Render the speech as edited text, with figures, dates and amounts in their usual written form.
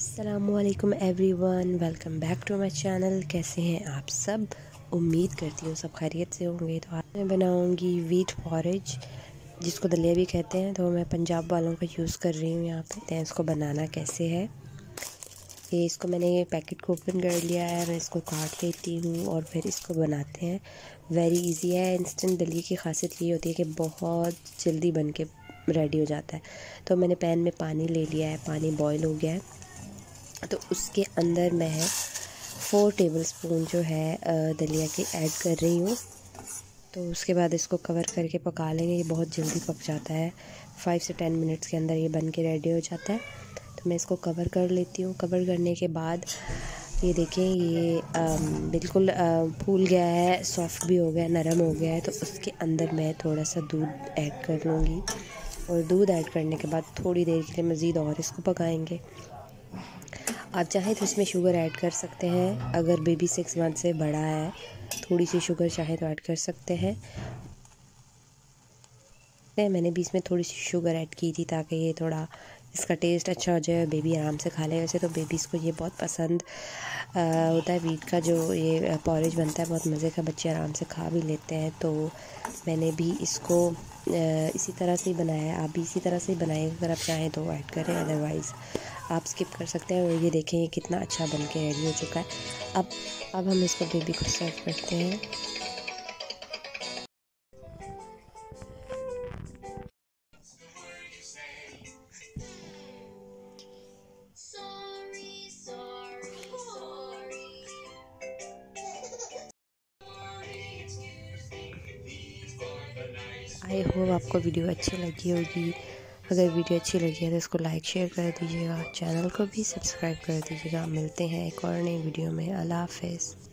अस्सलामुअलैकुम everyone, welcome back to my channel. कैसे हैं आप सब? उम्मीद करती हूँ सब खैरियत से होंगे। तो आज मैं बनाऊँगी वीट पॉरेज, जिसको दलिया भी कहते हैं। तो मैं पंजाब वालों का यूज़ कर रही हूँ यहाँ पे। तो इसको बनाना कैसे है, ये इसको मैंने पैकेट को ओपन कर लिया है। मैं इसको काट लेती हूँ और फिर इसको बनाते हैं। वेरी ईजी है। इंस्टेंट दलिया की खासियत ये होती है कि बहुत जल्दी बन के रेडी हो जाता है। तो मैंने पैन में पानी ले लिया है, पानी बॉयल हो गया है। तो उसके अंदर मैं 4 टेबलस्पून जो है दलिया की ऐड कर रही हूँ। तो उसके बाद इसको कवर करके पका लेंगे। ये बहुत जल्दी पक जाता है, 5 से 10 मिनट्स के अंदर ये बन के रेडी हो जाता है। तो मैं इसको कवर कर लेती हूँ। कवर करने के बाद ये देखें, ये बिल्कुल फूल गया है, सॉफ़्ट भी हो गया, नरम हो गया है। तो उसके अंदर मैं थोड़ा सा दूध ऐड कर लूँगी और दूध ऐड करने के बाद थोड़ी देर के लिए मज़ीद और इसको पकाएँगे। आप चाहे तो इसमें शुगर ऐड कर सकते हैं। अगर बेबी 6 मंथ से बड़ा है, थोड़ी सी शुगर चाहे तो ऐड कर सकते हैं। मैंने भी इसमें थोड़ी सी शुगर ऐड की थी ताकि ये थोड़ा इसका टेस्ट अच्छा हो जाए, बेबी आराम से खा ले। वैसे तो बेबीज़ को ये बहुत पसंद होता है, वीट का जो ये पॉरेज बनता है बहुत मज़े का, बच्चे आराम से खा भी लेते हैं। तो मैंने भी इसको इसी तरह से ही बनाया है। आप भी इसी तरह से ही बनाएं, अगर आप चाहें तो ऐड करें, अदरवाइज़ आप स्किप कर सकते हैं। और ये देखें ये कितना अच्छा बन के रेडी हो चुका है। अब हम इसको बेबी को सर्व करते हैं। आई होप आपको वीडियो अच्छी लगी होगी। अगर वीडियो अच्छी लगी है तो इसको लाइक शेयर कर दीजिएगा, चैनल को भी सब्सक्राइब कर दीजिएगा। मिलते हैं एक और नई वीडियो में। अल्लाह हाफ़िज़।